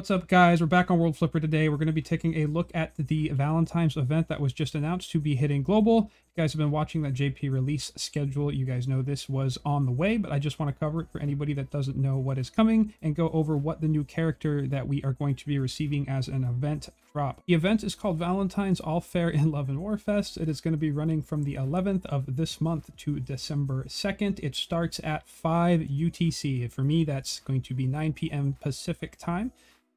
What's up, guys? We're back on World Flipper today. We're going to be taking a look at the Valentine's event that was just announced to be hitting global. You guys have been watching that JP release schedule. You guys know this was on the way, but I just want to cover it for anybody that doesn't know what is coming and go over what the new character that we are going to be receiving as an event drop. The event is called Valentine's All Fair in Love and War Fest. It is going to be running from the 11th of this month to December 2nd. It starts at 5 UTC. For me, that's going to be 9 p.m. Pacific time.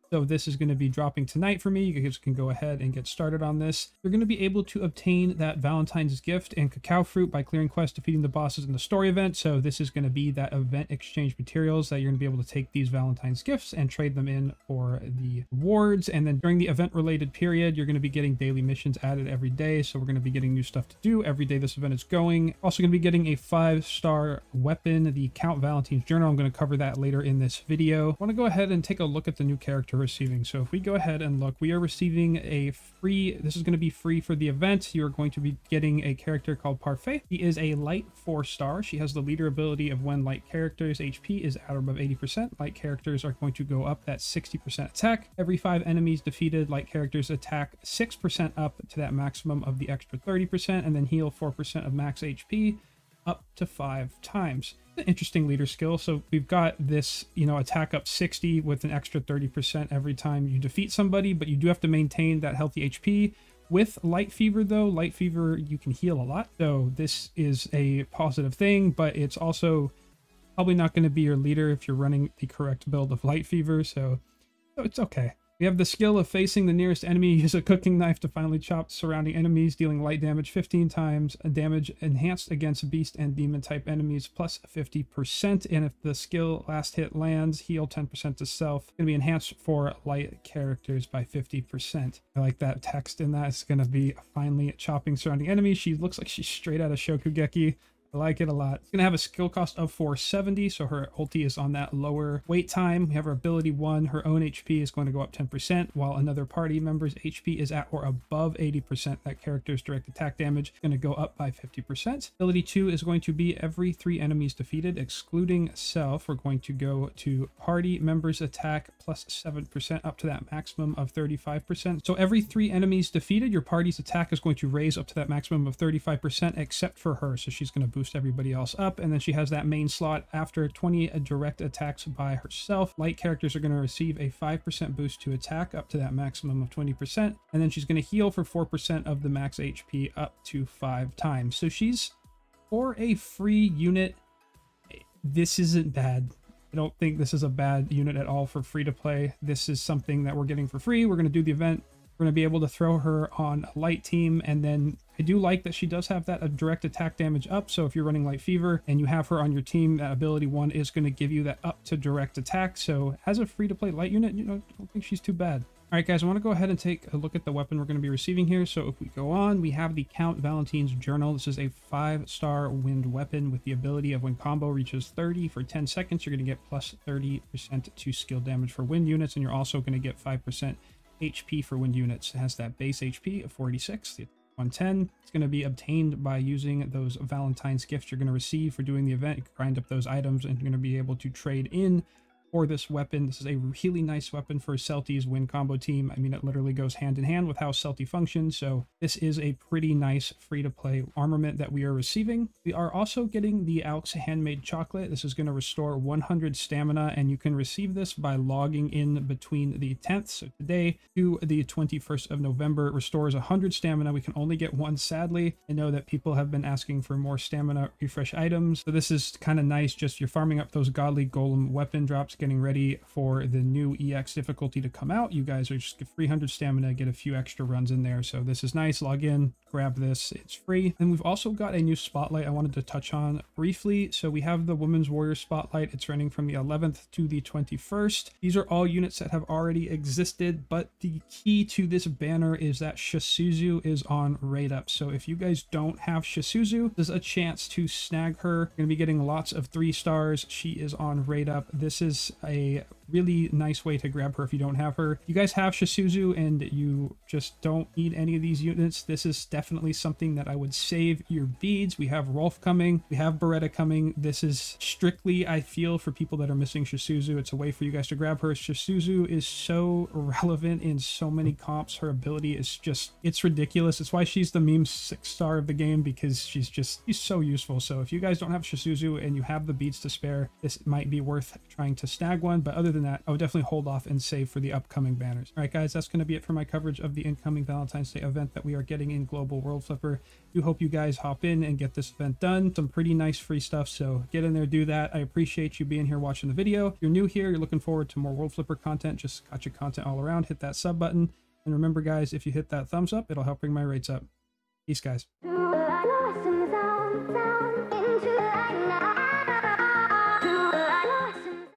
So this is going to be dropping tonight for me. You guys can go ahead and get started on this. You're going to be able to obtain that Valentine's gift and cacao fruit by clearing quests, defeating the bosses in the story event. So this is going to be that event exchange materials that you're going to be able to take these Valentine's gifts and trade them in for the rewards. And then during the event related period, you're going to be getting daily missions added every day. So we're going to be getting new stuff to do every day this event is going. Also going to be getting a 5-star weapon, the Count Valentine's Journal. I'm going to cover that later in this video. I want to go ahead and take a look at the new character receiving. So if we go ahead and look, we are receiving a free, this is going to be free for the event. You're going to be getting a character called Parfait. He is a light 4-star. She has the leader ability of when light characters HP is at or above 80%. Light characters are going to go up that 60% attack. Every 5 enemies defeated, light characters attack 6% up to that maximum of the extra 30% and then heal 4% of max HP up to 5 times. An interesting leader skill. So we've got this, you know, attack up 60 with an extra 30% every time you defeat somebody, but you do have to maintain that healthy HP. With light fever though, light fever, you can heal a lot. So this is a positive thing, but it's also probably not going to be your leader if you're running the correct build of light fever. So it's okay. We have the skill of facing the nearest enemy, use a cooking knife to finally chop surrounding enemies, dealing light damage 15 times, damage enhanced against beast and demon type enemies plus 50%, and if the skill last hit lands, heal 10% to self. It's going to be enhanced for light characters by 50%. I like that text in that. It's going to be finally chopping surrounding enemies. She looks like she's straight out of Shokugeki. I like it a lot. It's going to have a skill cost of 470, so her ulti is on that lower wait time. We have her ability 1. Her own HP is going to go up 10%, while another party member's HP is at or above 80%. That character's direct attack damage is going to go up by 50%. Ability 2 is going to be every 3 enemies defeated, excluding self. We're going to go to party member's attack plus 7% up to that maximum of 35%. So every 3 enemies defeated, your party's attack is going to raise up to that maximum of 35%, except for her. So she's going to boost everybody else up, and then she has that main slot after 20 direct attacks by herself. Light characters are going to receive a 5% boost to attack up to that maximum of 20%, and then she's going to heal for 4% of the max HP up to 5 times. So she's, for a free unit, this isn't bad. I don't think this is a bad unit at all for free to play. This is something that we're getting for free. We're going to do the event. We're going to be able to throw her on a light team, and then I do like that she does have that direct attack damage up. So if you're running light fever and you have her on your team, that ability 1 is going to give you that up to direct attack. So as a free to play light unit, you know, I don't think she's too bad. All right, guys, I want to go ahead and take a look at the weapon we're going to be receiving here. So if we go on, we have the Count Valentine's Journal. This is a 5-star wind weapon with the ability of when combo reaches 30 for 10 seconds, you're going to get plus 30% to skill damage for wind units. And you're also going to get 5% HP for wind units. It has that base HP of 486. 110. It's going to be obtained by using those Valentine's gifts you're going to receive for doing the event. You grind up those items and you're going to be able to trade in for this weapon. This is a really nice weapon for Celti's win combo team. I mean, it literally goes hand in hand with how Celti functions. So this is a pretty nice free to play armament that we are receiving. We are also getting the Alx Handmade Chocolate. This is going to restore 100 stamina, and you can receive this by logging in between the 10th, so today, to the 21st of November. It restores 100 stamina. We can only get 1, sadly. I know that people have been asking for more stamina refresh items. So this is kind of nice. Just you're farming up those godly golem weapon drops, getting ready for the new EX difficulty to come out. You guys are just 300 stamina, get a few extra runs in there. So this is nice. Log in, grab this. It's free. And we've also got a new spotlight I wanted to touch on briefly. So we have the Women's Warrior Spotlight. It's running from the 11th to the 21st. These are all units that have already existed, but the key to this banner is that Sha Suzu is on raid up. So if you guys don't have Sha Suzu, there's a chance to snag her. You're going to be getting lots of 3 stars. She is on raid up. This is a really nice way to grab her if you don't have her. You guys have Sha Suzu and you just don't need any of these units. This is definitely something that I would save your beads. We have Rolf coming. We have Beretta coming. This is strictly, I feel, for people that are missing Sha Suzu. It's a way for you guys to grab her. Sha Suzu is so relevant in so many comps. Her ability is just, it's ridiculous. It's why she's the meme 6-star of the game, because she's so useful. So if you guys don't have Sha Suzu and you have the beads to spare, this might be worth trying to snag one. But other than that, I would definitely hold off and save for the upcoming banners. All right, guys, that's going to be it for my coverage of the incoming Valentine's Day event that we are getting in Global World Flipper. I do hope you guys hop in and get this event done. Some pretty nice free stuff, so get in there, do that. I appreciate you being here watching the video. If you're new here, you're looking forward to more World Flipper content, just gotcha content all around, hit that sub button. And remember, guys, if you hit that thumbs up, it'll help bring my rates up. Peace, guys.